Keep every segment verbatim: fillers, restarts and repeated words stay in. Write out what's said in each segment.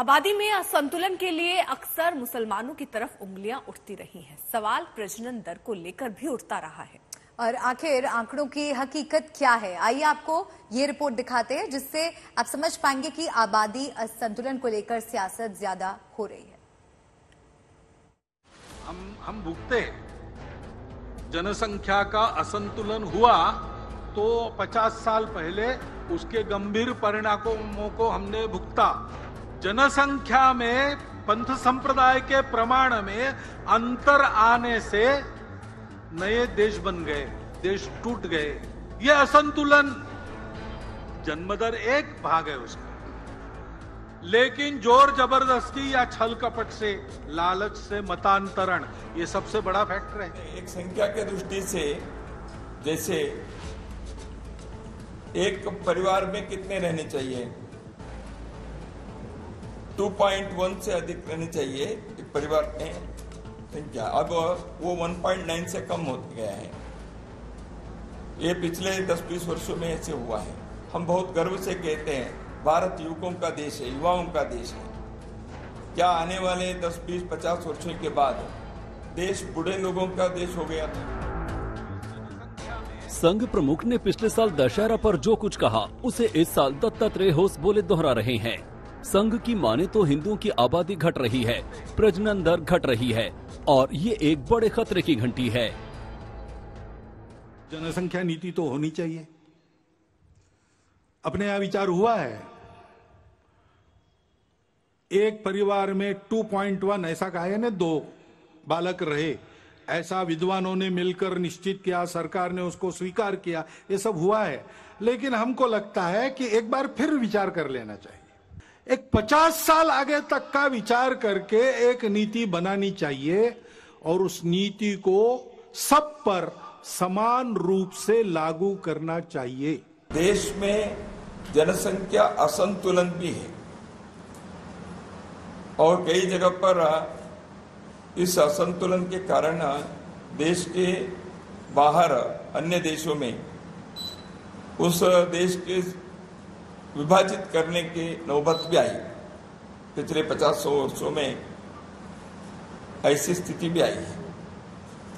आबादी में असंतुलन के लिए अक्सर मुसलमानों की तरफ उंगलियां उठती रही हैं। सवाल प्रजनन दर को लेकर भी उठता रहा है और आखिर आंकड़ों की हकीकत क्या है। आइए आपको ये रिपोर्ट दिखाते हैं जिससे आप समझ पाएंगे कि आबादी असंतुलन को लेकर सियासत ज्यादा हो रही है। हम हम भुगते हैं। जनसंख्या का असंतुलन हुआ तो पचास साल पहले उसके गंभीर परिणामों को हमने भुगता। जनसंख्या में पंथ संप्रदाय के प्रमाण में अंतर आने से नए देश बन गए, देश टूट गए। यह असंतुलन जन्मदर एक भाग है उसका, लेकिन जोर जबरदस्ती या छल कपट से, लालच से मतांतरण ये सबसे बड़ा फैक्टर है। एक संख्या के दृष्टि से जैसे एक परिवार में कितने रहने चाहिए, दो पॉइंट एक से अधिक रहनी चाहिए एक परिवार में संख्या, अब वो एक पॉइंट नौ से कम हो गया है। ये पिछले दस बीस वर्षों में ऐसे हुआ है। हम बहुत गर्व से कहते हैं भारत युवकों का देश है, युवाओं का देश है। क्या आने वाले दस बीस पचास वर्षों के बाद देश बूढ़े लोगों का देश हो गया था। संघ प्रमुख ने पिछले साल दशहरा पर जो कुछ कहा उसे इस साल दत्तात्रेय होसबोले दोहरा रहे हैं। संघ की माने तो हिंदुओं की आबादी घट रही है, प्रजनन दर घट रही है और ये एक बड़े खतरे की घंटी है। जनसंख्या नीति तो होनी चाहिए, अपने यहां विचार हुआ है। एक परिवार में दो पॉइंट एक ऐसा कहा है ना, दो बालक रहे ऐसा विद्वानों ने मिलकर निश्चित किया, सरकार ने उसको स्वीकार किया, ये सब हुआ है। लेकिन हमको लगता है कि एक बार फिर विचार कर लेना चाहिए, एक पचास साल आगे तक का विचार करके एक नीति बनानी चाहिए और उस नीति को सब पर समान रूप से लागू करना चाहिए। देश में जनसंख्या असंतुलन भी है और कई जगह पर इस असंतुलन के कारण देश के बाहर अन्य देशों में उस देश के विभाजित करने के नौबत भी आई। पिछले पचास सौ वर्षों में ऐसी स्थिति भी आई है।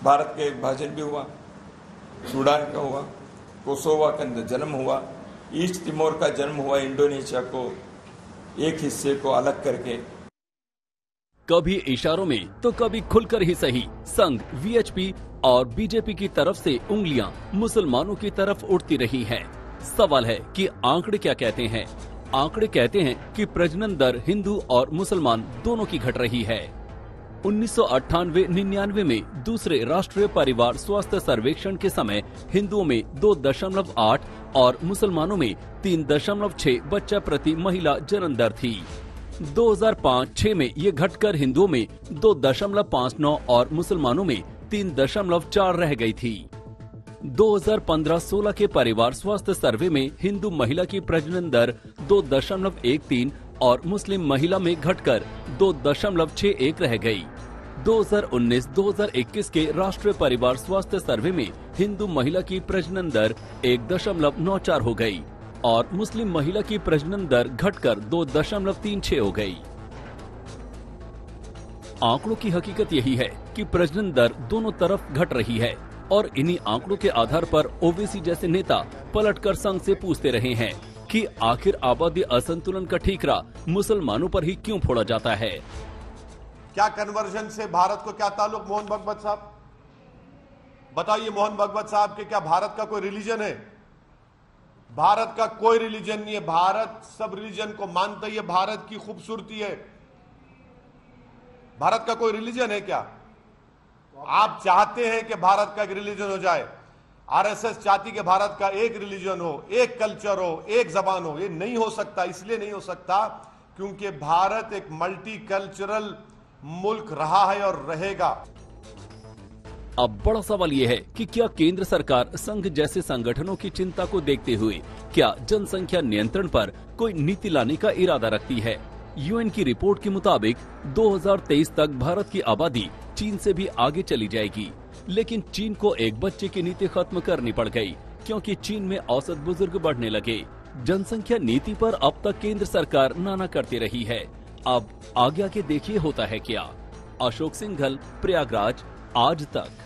भारत के विभाजन भी हुआ, सूडान का हुआ, कोसोवा का जन्म हुआ, ईस्ट तिमोर का जन्म हुआ, इंडोनेशिया को एक हिस्से को अलग करके। कभी इशारों में तो कभी खुलकर ही सही, संघ, वीएचपी और बीजेपी की तरफ से उंगलियां मुसलमानों की तरफ उठती रही है। सवाल है कि आंकड़े क्या कहते हैं। आंकड़े कहते हैं कि प्रजनन दर हिंदू और मुसलमान दोनों की घट रही है। उन्नीस सौ अट्ठानवे निन्यानवे में दूसरे राष्ट्रीय परिवार स्वास्थ्य सर्वेक्षण के समय हिंदुओं में दो दशमलव आठ और मुसलमानों में तीन दशमलव छह बच्चा प्रति महिला जन्म दर थी। दो हज़ार पाँच छह में ये घटकर हिंदुओं में दो दशमलव पाँच नौ और मुसलमानों में तीन दशमलव चार रह गई थी। दो हज़ार पंद्रह सोलह के परिवार स्वास्थ्य सर्वे में हिंदू महिला की प्रजनन दर दो दशमलव एक तीन और मुस्लिम महिला में घटकर दो दशमलव छह एक रह गई। दो हज़ार उन्नीस दो हज़ार इक्कीस के राष्ट्रीय परिवार स्वास्थ्य सर्वे में हिंदू महिला की प्रजनन दर एक दशमलव नौ चार हो गई और मुस्लिम महिला की प्रजनन दर घटकर दो दशमलव तीन छह हो गई। आंकड़ों की हकीकत यही है कि प्रजनन दर दोनों तरफ घट रही है और इन्हीं आंकड़ों के आधार पर ओबीसी जैसे नेता पलटकर संघ से पूछते रहे हैं कि आखिर आबादी असंतुलन का ठीकरा मुसलमानों पर ही क्यों फोड़ा जाता है। क्या कन्वर्जन से भारत को क्या ताल्लुक मोहन भगवत साहब? बताइए मोहन भगवत साहब के क्या भारत का कोई रिलीजन है? भारत का कोई रिलीजन नहीं है। भारत सब रिलीजन को मानता है, भारत की खूबसूरती है। भारत का कोई रिलीजन है क्या? आप चाहते हैं कि भारत का एक रिलीजन हो जाए। आरएसएस चाहती कि भारत का एक रिलीजन हो, एक कल्चर हो, एक जबान हो। ये नहीं हो सकता। इसलिए नहीं हो सकता क्योंकि भारत एक मल्टी कल्चरल मुल्क रहा है और रहेगा। अब बड़ा सवाल यह है कि क्या केंद्र सरकार संघ जैसे संगठनों की चिंता को देखते हुए क्या जनसंख्या नियंत्रण पर कोई नीति लाने का इरादा रखती है। यूएन की रिपोर्ट के मुताबिक दो हज़ार तेईस तक भारत की आबादी चीन से भी आगे चली जाएगी, लेकिन चीन को एक बच्चे की नीति खत्म करनी पड़ गई क्योंकि चीन में औसत बुजुर्ग बढ़ने लगे। जनसंख्या नीति पर अब तक केंद्र सरकार नाना करती रही है। अब आगे आगे देखिए होता है क्या। अशोक सिंघल, प्रयागराज, आज तक।